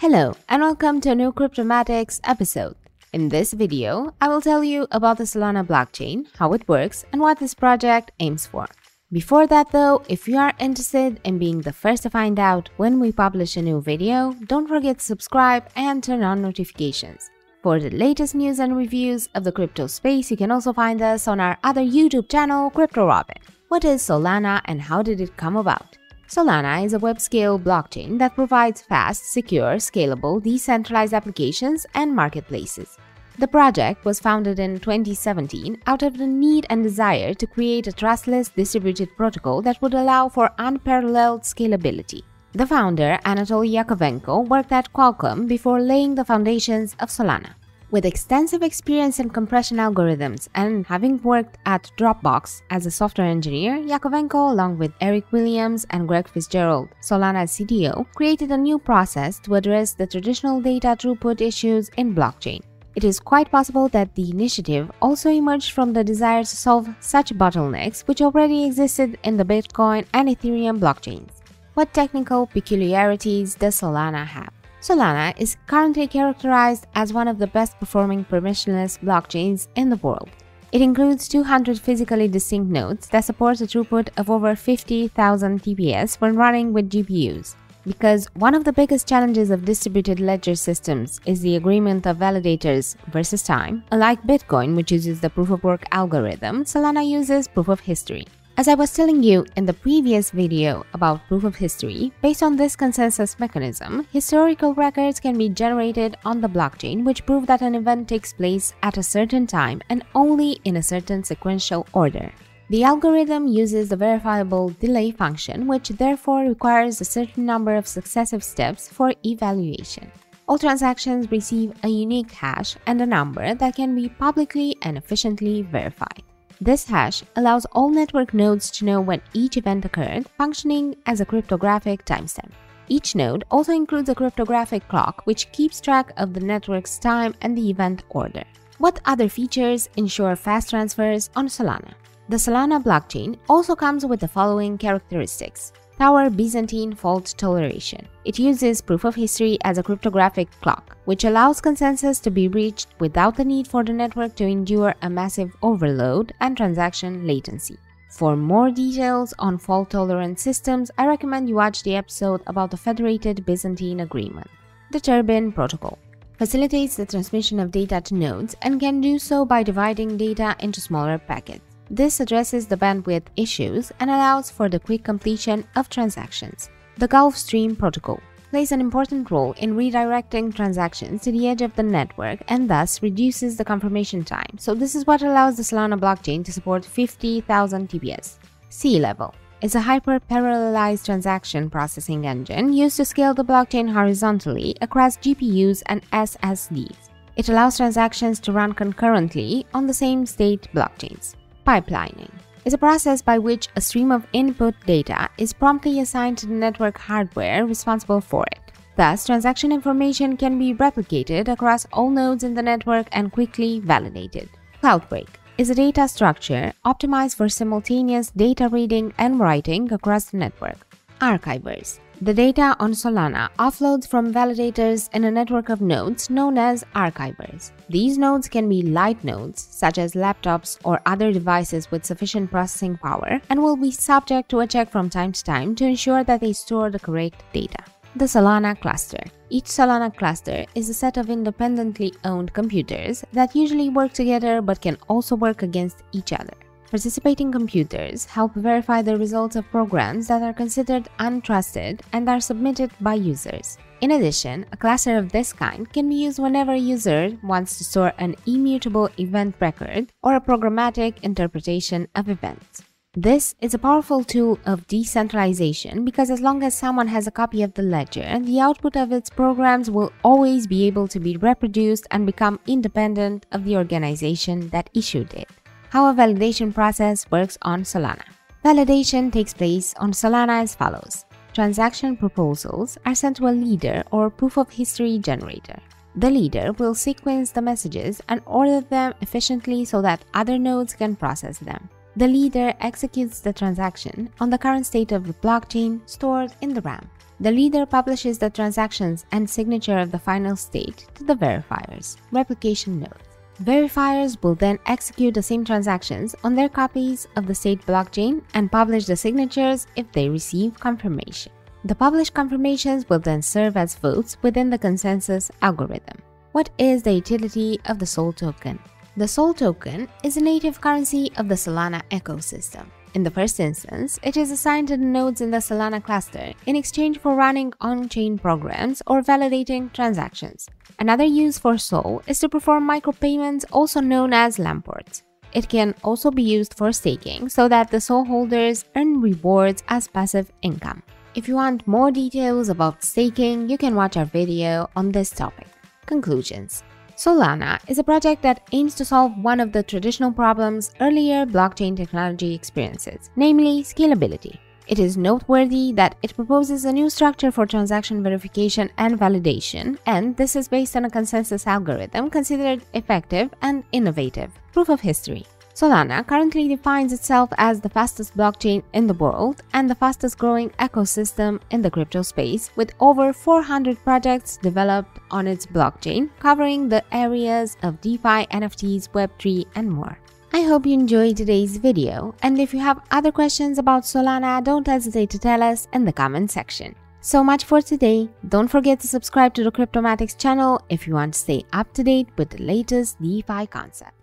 Hello and welcome to a new Cryptomatics episode. In this video, I will tell you about the Solana blockchain, how it works, and what this project aims for. Before that though, if you are interested in being the first to find out when we publish a new video, don't forget to subscribe and turn on notifications. For the latest news and reviews of the crypto space, you can also find us on our other YouTube channel, CryptoRobin. What is Solana and how did it come about? Solana is a web-scale blockchain that provides fast, secure, scalable, decentralized applications and marketplaces. The project was founded in 2017 out of the need and desire to create a trustless distributed protocol that would allow for unparalleled scalability. The founder, Anatoly Yakovenko, worked at Qualcomm before laying the foundations of Solana. With extensive experience in compression algorithms and having worked at Dropbox as a software engineer, Yakovenko, along with Eric Williams and Greg Fitzgerald, Solana's CTO, created a new process to address the traditional data throughput issues in blockchain. It is quite possible that the initiative also emerged from the desire to solve such bottlenecks which already existed in the Bitcoin and Ethereum blockchains. What technical peculiarities does Solana have? Solana is currently characterized as one of the best-performing permissionless blockchains in the world. It includes 200 physically distinct nodes that support a throughput of over 50,000 TPS when running with GPUs. Because one of the biggest challenges of distributed ledger systems is the agreement of validators versus time, unlike Bitcoin, which uses the proof-of-work algorithm, Solana uses proof-of-history. As I was telling you in the previous video about proof of history, based on this consensus mechanism, historical records can be generated on the blockchain which prove that an event takes place at a certain time and only in a certain sequential order. The algorithm uses the verifiable delay function, which therefore requires a certain number of successive steps for evaluation. All transactions receive a unique hash and a number that can be publicly and efficiently verified. This hash allows all network nodes to know when each event occurred, functioning as a cryptographic timestamp. Each node also includes a cryptographic clock, which keeps track of the network's time and the event order. What other features ensure fast transfers on Solana? The Solana blockchain also comes with the following characteristics: Tower Byzantine Fault Toleration. It uses proof of history as a cryptographic clock, which allows consensus to be reached without the need for the network to endure a massive overload and transaction latency. For more details on fault-tolerant systems, I recommend you watch the episode about the Federated Byzantine Agreement. The Turbine Protocol facilitates the transmission of data to nodes and can do so by dividing data into smaller packets. This addresses the bandwidth issues and allows for the quick completion of transactions. The Gulfstream Protocol plays an important role in redirecting transactions to the edge of the network and thus reduces the confirmation time, so this is what allows the Solana blockchain to support 50,000 TPS. Sealevel is a hyper-parallelized transaction processing engine used to scale the blockchain horizontally across GPUs and SSDs. It allows transactions to run concurrently on the same state blockchains. Pipelining is a process by which a stream of input data is promptly assigned to the network hardware responsible for it. Thus, transaction information can be replicated across all nodes in the network and quickly validated. Cloudbreak is a data structure optimized for simultaneous data reading and writing across the network. Archivers. The data on Solana offloads from validators in a network of nodes known as archivers. These nodes can be light nodes, such as laptops or other devices with sufficient processing power, and will be subject to a check from time to time to ensure that they store the correct data. The Solana cluster. Each Solana cluster is a set of independently owned computers that usually work together but can also work against each other. Participating computers help verify the results of programs that are considered untrusted and are submitted by users. In addition, a cluster of this kind can be used whenever a user wants to store an immutable event record or a programmatic interpretation of events. This is a powerful tool of decentralization because as long as someone has a copy of the ledger, the output of its programs will always be able to be reproduced and become independent of the organization that issued it. How a validation process works on Solana. Validation takes place on Solana as follows. Transaction proposals are sent to a leader or proof of history generator. The leader will sequence the messages and order them efficiently so that other nodes can process them. The leader executes the transaction on the current state of the blockchain stored in the RAM. The reader publishes the transactions and signature of the final state to the verifiers, replication node. Verifiers will then execute the same transactions on their copies of the state blockchain and publish the signatures if they receive confirmation. The published confirmations will then serve as votes within the consensus algorithm. What is the utility of the SOL token? The SOL token is a native currency of the Solana ecosystem. In the first instance, it is assigned to the nodes in the Solana cluster in exchange for running on-chain programs or validating transactions. Another use for SOL is to perform micropayments, also known as Lamports. It can also be used for staking so that the SOL holders earn rewards as passive income. If you want more details about staking, you can watch our video on this topic. Conclusions. Solana is a project that aims to solve one of the traditional problems earlier blockchain technology experiences, namely scalability. It is noteworthy that it proposes a new structure for transaction verification and validation, and this is based on a consensus algorithm considered effective and innovative. Proof of history. Solana currently defines itself as the fastest blockchain in the world and the fastest growing ecosystem in the crypto space, with over 400 projects developed on its blockchain, covering the areas of DeFi, NFTs, Web3, and more. I hope you enjoyed today's video, and if you have other questions about Solana, don't hesitate to tell us in the comment section. So much for today. Don't forget to subscribe to the Cryptomatics channel if you want to stay up to date with the latest DeFi concepts.